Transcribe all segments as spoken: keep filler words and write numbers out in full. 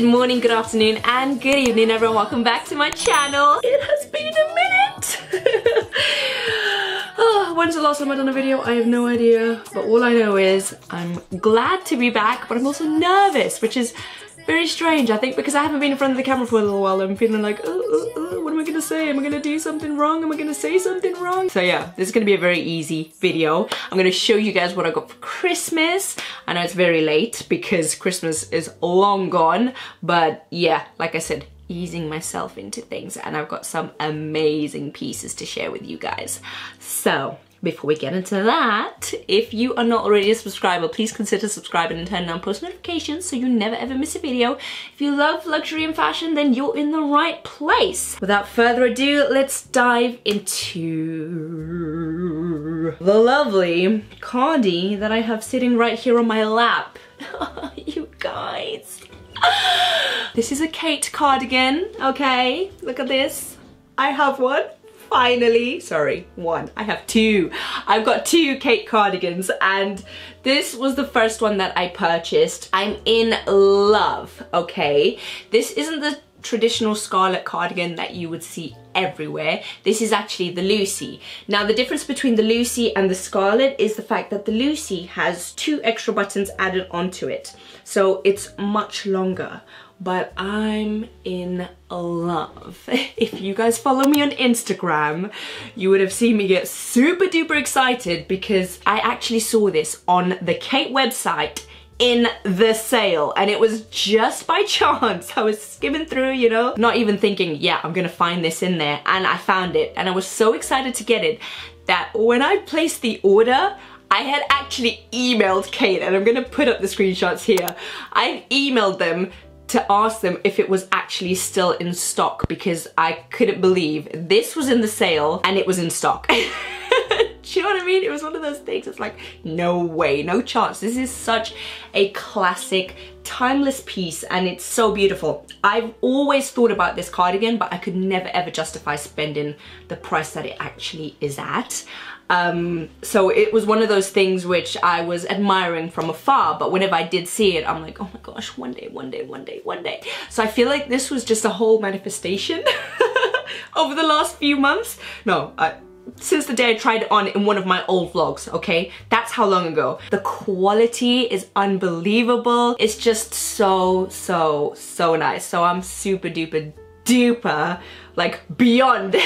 Good morning, good afternoon, and good evening, everyone. Welcome back to my channel. It has been a minute. Oh, when's the last time I've done a video? I have no idea. But all I know is I'm glad to be back, but I'm also nervous, which is very strange, I think, because I haven't been in front of the camera for a little while. I'm feeling like, oh, oh, oh, what am I gonna say? Am I gonna do something wrong? Am I gonna say something wrong? So yeah, this is gonna be a very easy video. I'm gonna show you guys what I got for Christmas. I know it's very late because Christmas is long gone, but yeah, like I said, easing myself into things, and I've got some amazing pieces to share with you guys. So before we get into that, if you are not already a subscriber, please consider subscribing and turning on post notifications so you never ever miss a video. If you love luxury and fashion, then you're in the right place. Without further ado, let's dive into the lovely Khaite that I have sitting right here on my lap. You guys. This is a Khaite cardigan, okay? Look at this. I have one. Finally, sorry, one, I have two. I've got two Khaite cardigans, and this was the first one that I purchased. I'm in love, okay? This isn't the traditional scarlet cardigan that you would see everywhere. This is actually the Loewe. Now, the difference between the Loewe and the scarlet is the fact that the Loewe has two extra buttons added onto it. So it's much longer. But I'm in love. If you guys follow me on Instagram, you would have seen me get super duper excited because I actually saw this on the Khaite website in the sale, and it was just by chance. I was skimming through, you know, not even thinking, yeah, I'm gonna find this in there, and I found it, and I was so excited to get it that when I placed the order, I had actually emailed Khaite, and I'm gonna put up the screenshots here. I emailed them to ask them if it was actually still in stock because I couldn't believe this was in the sale and it was in stock. Do you know what I mean? It was one of those things, it's like, no way, no chance. This is such a classic, timeless piece, and it's so beautiful. I've always thought about this cardigan, but I could never ever justify spending the price that it actually is at. Um, so it was one of those things which I was admiring from afar, but whenever I did see it, I'm like, oh my gosh, one day, one day, one day, one day. So I feel like this was just a whole manifestation over the last few months. No, I, since the day I tried it on in one of my old vlogs, okay? That's how long ago. The quality is unbelievable. It's just so, so, so nice. So I'm super duper duper, like beyond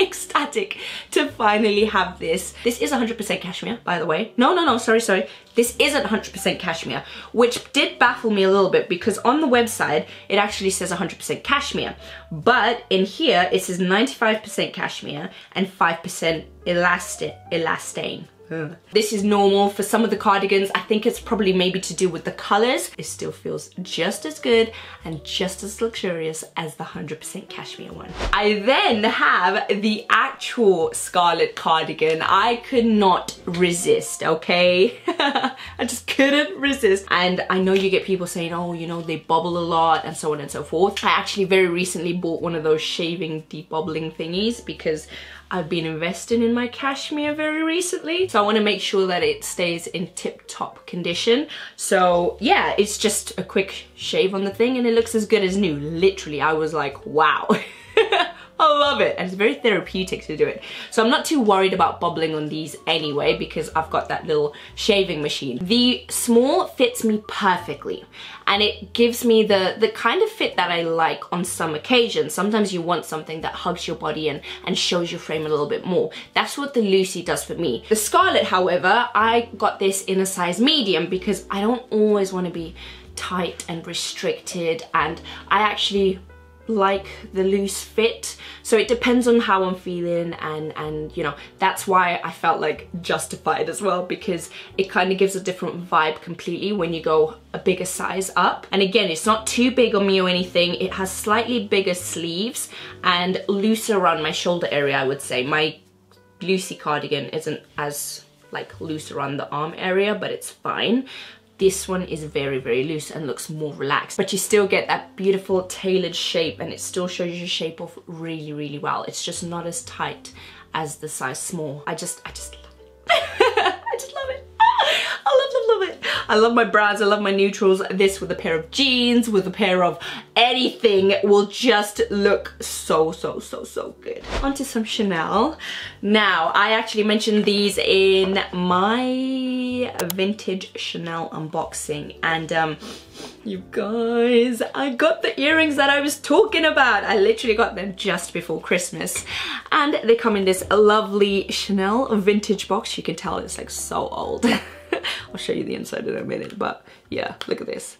ecstatic to finally have this. This is one hundred percent cashmere, by the way. No, no, no, sorry, sorry. This isn't one hundred percent cashmere, which did baffle me a little bit because on the website, it actually says one hundred percent cashmere, but in here, it says ninety-five percent cashmere and five percent elasti- elastane. Ugh. This is normal for some of the cardigans. I think it's probably maybe to do with the colors. It still feels just as good and just as luxurious as the one hundred percent cashmere one. I then have the actual scarlet cardigan. I could not resist, okay? I just couldn't resist. And I know you get people saying, oh, you know, they bobble a lot and so on and so forth. I actually very recently bought one of those shaving debobbling thingies because I've been investing in my cashmere very recently. So I want to make sure that it stays in tip-top condition. So yeah, it's just a quick shave on the thing and it looks as good as new. Literally, I was like, wow. I love it, and it's very therapeutic to do it. So I'm not too worried about bobbling on these anyway because I've got that little shaving machine. The small fits me perfectly, and it gives me the, the kind of fit that I like on some occasions. Sometimes you want something that hugs your body and, and shows your frame a little bit more. That's what the Loewe does for me. The scarlet, however, I got this in a size medium because I don't always want to be tight and restricted, and I actually like the loose fit, so it depends on how I'm feeling, and and you know, that's why I felt like justified as well, because it kind of gives a different vibe completely when you go a bigger size up. And again, it's not too big on me or anything. It has slightly bigger sleeves and looser around my shoulder area. I would say my Loewe cardigan isn't as like loose around the arm area, but it's fine. This one is very, very loose and looks more relaxed, but you still get that beautiful tailored shape, and it still shows your shape off really, really well. It's just not as tight as the size small. I just, I just love it. I just love it. I love, love, love it. I love my browns, I love my neutrals. This with a pair of jeans, with a pair of anything will just look so, so, so, so good. Onto some Chanel. Now, I actually mentioned these in my vintage Chanel unboxing, and um, you guys, I got the earrings that I was talking about. I literally got them just before Christmas, and they come in this lovely Chanel vintage box. You can tell it's like so old. I'll show you the inside in a minute, but yeah, look at this.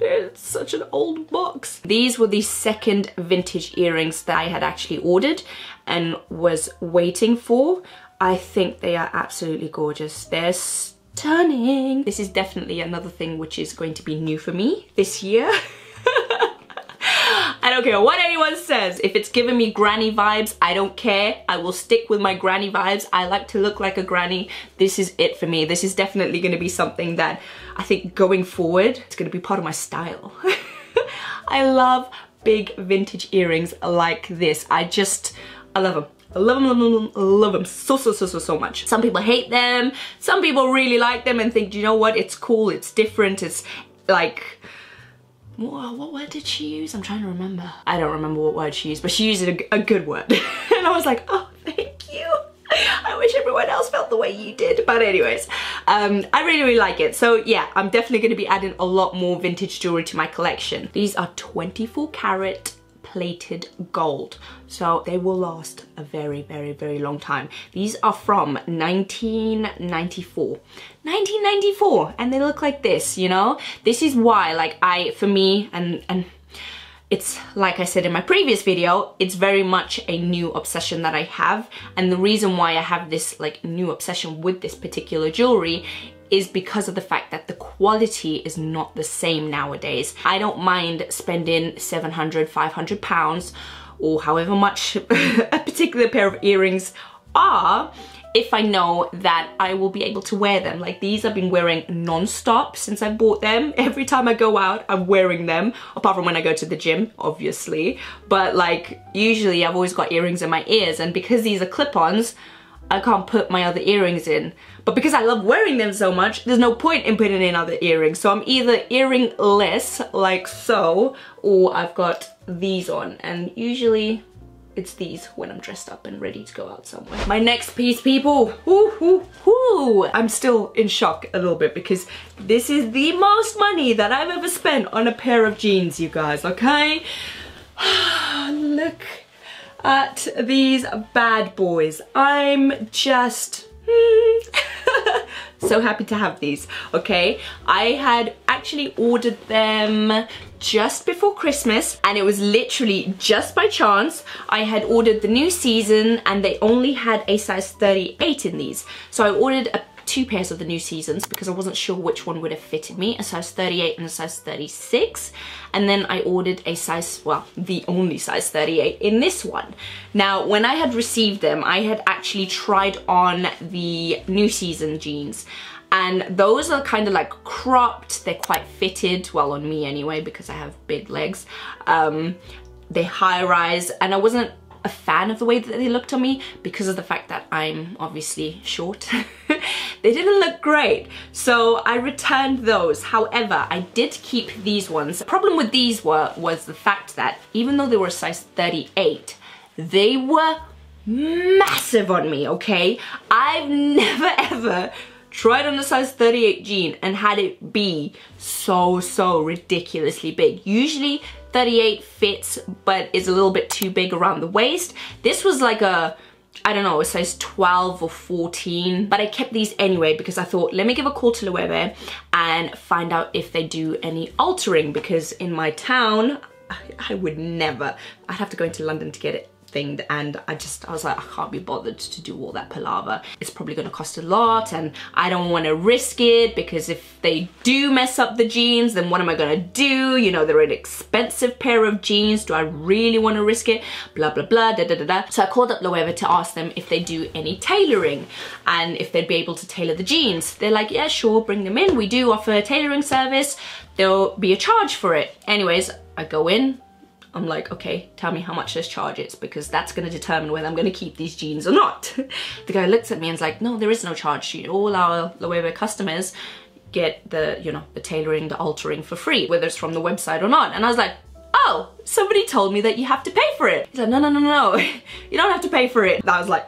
It's such an old box. These were the second vintage earrings that I had actually ordered and was waiting for. I think they are absolutely gorgeous. They're stunning. This is definitely another thing which is going to be new for me this year. I don't care what anyone says. If it's giving me granny vibes, I don't care. I will stick with my granny vibes. I like to look like a granny. This is it for me. This is definitely going to be something that I think going forward, it's going to be part of my style. I love big vintage earrings like this. I just, I love them. I love them, love them, love them so, so, so, so, so much. Some people hate them. Some people really like them and think, you know what? It's cool. It's different. It's like... What, what word did she use? I'm trying to remember. I don't remember what word she used, but she used a, a good word. And I was like, oh, thank you. I wish everyone else felt the way you did. But anyways, um, I really, really like it. So yeah, I'm definitely going to be adding a lot more vintage jewelry to my collection. These are twenty-four karat plated gold. So they will last a very, very, very long time. These are from nineteen ninety-four. nineteen ninety-four, and they look like this, you know? This is why, like, I, for me, and and it's like I said in my previous video, it's very much a new obsession that I have, and the reason why I have this like new obsession with this particular jewelry is because of the fact that the quality is not the same nowadays. I don't mind spending seven hundred, five hundred pounds or however much a particular pair of earrings are, if I know that I will be able to wear them. Like these I've been wearing non-stop since I bought them. Every time I go out, I'm wearing them, apart from when I go to the gym, obviously. But like usually I've always got earrings in my ears, and because these are clip-ons, I can't put my other earrings in. But because I love wearing them so much, there's no point in putting in other earrings. So I'm either earringless, like so, or I've got these on, and usually it's these when I'm dressed up and ready to go out somewhere. My next piece, people. Ooh, ooh, ooh. I'm still in shock a little bit because this is the most money that I've ever spent on a pair of jeans, you guys, okay? Look at these bad boys. I'm just... so happy to have these, okay? I had actually ordered them just before Christmas, and it was literally just by chance. I had ordered the new season and they only had a size thirty-eight in these. So I ordered a two pairs of the new seasons because I wasn't sure which one would have fitted me, a size thirty-eight and a size thirty-six, and then I ordered a size, well, the only size thirty-eight in this one. Now when I had received them, I had actually tried on the new season jeans, and those are kind of like cropped, they're quite fitted, well, on me anyway, because I have big legs. Um, they're high rise, and I wasn't a fan of the way that they looked on me because of the fact that I'm obviously short. They didn't look great, so I returned those. However, I did keep these ones. The problem with these were was the fact that even though they were a size thirty-eight, they were massive on me, okay? I've never ever tried on a size thirty-eight jean and had it be so, so ridiculously big. Usually thirty-eight fits but is a little bit too big around the waist. This was like a, I don't know, a size twelve or fourteen, but I kept these anyway because I thought, let me give a call to Loewe and find out if they do any altering, because in my town I, I would never, I'd have to go into London to get it thinged, and I just, I was like, I can't be bothered to do all that palaver. It's probably going to cost a lot and I don't want to risk it, because if they do mess up the jeans, then what am I going to do? You know, they're an expensive pair of jeans. Do I really want to risk it? Blah, blah, blah, da, da, da, da. So I called up Loewe to ask them if they do any tailoring and if they'd be able to tailor the jeans. They're like, yeah, sure, bring them in. We do offer a tailoring service. There'll be a charge for it. Anyways, I go in. I'm like, okay, tell me how much this charge is, because that's gonna determine whether I'm gonna keep these jeans or not. The guy looks at me and's like, no, there is no charge. All our Loewe customers get the, you know, the tailoring, the altering for free, whether it's from the website or not. And I was like, oh, somebody told me that you have to pay for it. He's like, no, no, no, no, you don't have to pay for it. And I was like,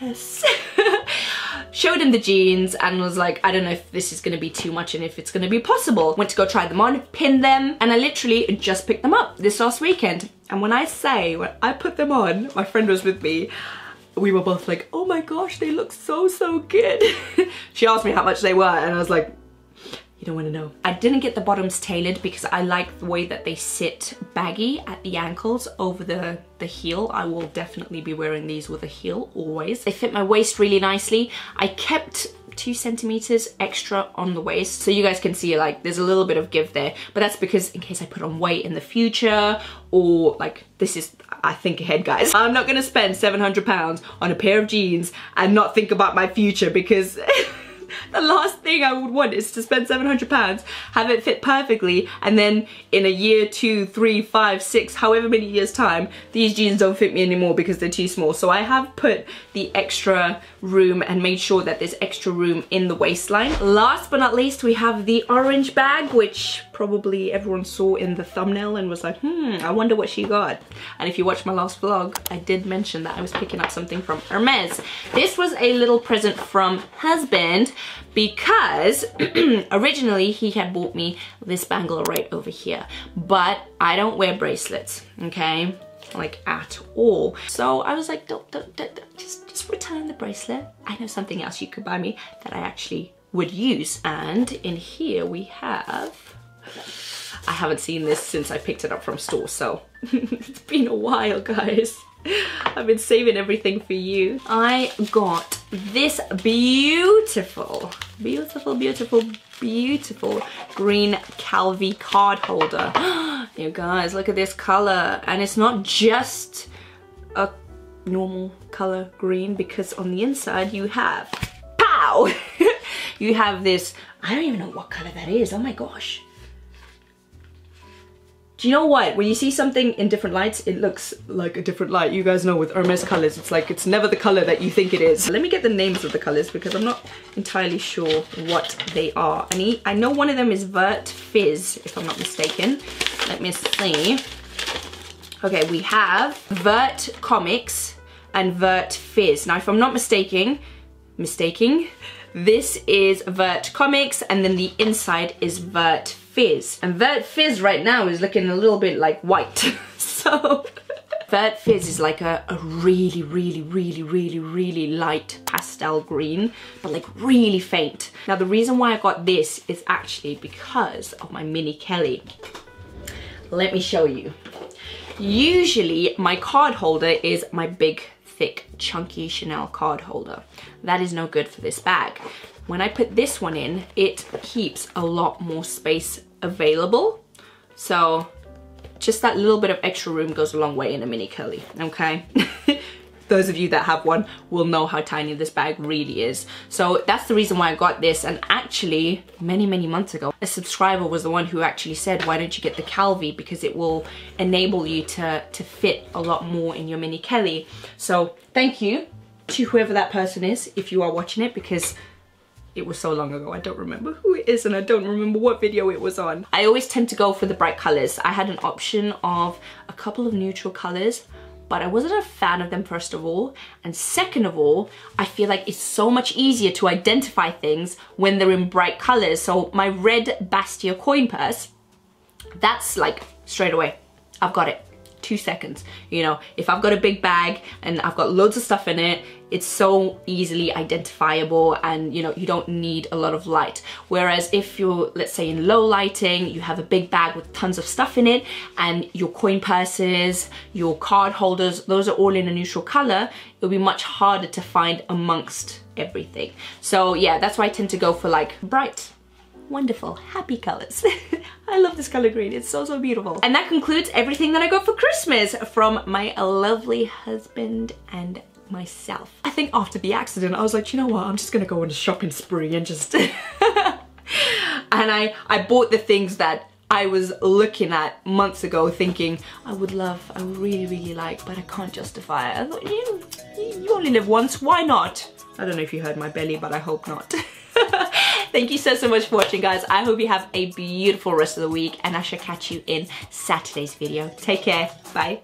yes. Showed him the jeans and was like, I don't know if this is gonna be too much and if it's gonna be possible. Went to go try them on, pinned them, and I literally just picked them up this last weekend. And when I say, when I put them on, my friend was with me, we were both like, oh my gosh, they look so, so good. She asked me how much they were and I was like, you don't want to know. I didn't get the bottoms tailored because I like the way that they sit baggy at the ankles over the, the heel. I will definitely be wearing these with a heel always. They fit my waist really nicely. I kept two centimeters extra on the waist. So you guys can see like there's a little bit of give there, but that's because in case I put on weight in the future or like this is, I think ahead guys. I'm not going to spend seven hundred pounds on a pair of jeans and not think about my future because the last thing I would want is to spend seven hundred pounds, have it fit perfectly, and then in a year, two, three, five, six, however many years time, these jeans don't fit me anymore because they're too small. So I have put the extra room and made sure that there's extra room in the waistline. Last but not least, we have the orange bag, which probably everyone saw in the thumbnail and was like, hmm, I wonder what she got. And if you watched my last vlog, I did mention that I was picking up something from Hermes. This was a little present from husband, because originally he had bought me this bangle right over here, but I don't wear bracelets, okay? Like at all. So I was like, don't, don't, don't, don't, just, just return the bracelet. I know something else you could buy me that I actually would use. And in here we have, I haven't seen this since I picked it up from store, so it's been a while, guys. I've been saving everything for you. I got this beautiful, beautiful, beautiful, beautiful green Calvi card holder. You guys, look at this color. And it's not just a normal color green, because on the inside you have, pow! You have this, I don't even know what color that is, oh my gosh. Do you know what? When you see something in different lights, it looks like a different light. You guys know with Hermes colors, it's like, it's never the color that you think it is. Let me get the names of the colors because I'm not entirely sure what they are. I need, I know one of them is Vert Fizz, if I'm not mistaken. Let me see. Okay, we have Vert Comics and Vert Fizz. Now, if I'm not mistaken, mistaking, this is Vert Comics and then the inside is Vert Fizz. Fizz. And Vert Fizz right now is looking a little bit like white. So Vert Fizz is like a, a really, really, really, really, really light pastel green, but like really faint. Now the reason why I got this is actually because of my mini Kelly. Let me show you. Usually my card holder is my big, thick, chunky Chanel card holder. That is no good for this bag. When I put this one in, it keeps a lot more space available. So just that little bit of extra room goes a long way in a mini Kelly, okay? Those of you that have one will know how tiny this bag really is. So that's the reason why I got this. And actually, many, many months ago, a subscriber was the one who actually said, why don't you get the Calvi? Because it will enable you to, to fit a lot more in your mini Kelly. So thank you to whoever that person is, if you are watching it, because it was so long ago, I don't remember who it is and I don't remember what video it was on. I always tend to go for the bright colors. I had an option of a couple of neutral colors, but I wasn't a fan of them, first of all. And second of all, I feel like it's so much easier to identify things when they're in bright colors. So my red Bastia coin purse, that's like straight away, I've got it. Two seconds. You know, if I've got a big bag and I've got loads of stuff in it, it's so easily identifiable and, you know, you don't need a lot of light. Whereas if you're, let's say, in low lighting, you have a big bag with tons of stuff in it and your coin purses, your card holders, those are all in a neutral color, it'll be much harder to find amongst everything. So yeah, that's why I tend to go for like bright, wonderful, happy colors. I love this color green, it's so, so beautiful. And that concludes everything that I got for Christmas from my lovely husband and myself. I think after the accident, I was like, you know what? I'm just gonna go on a shopping spree and just... and I, I bought the things that I was looking at months ago thinking, I would love, I would really, really like, but I can't justify it. I thought, you, you only live once, why not? I don't know if you heard my belly, but I hope not. Thank you so, so much for watching, guys. I hope you have a beautiful rest of the week, and I shall catch you in Saturday's video. Take care. Bye.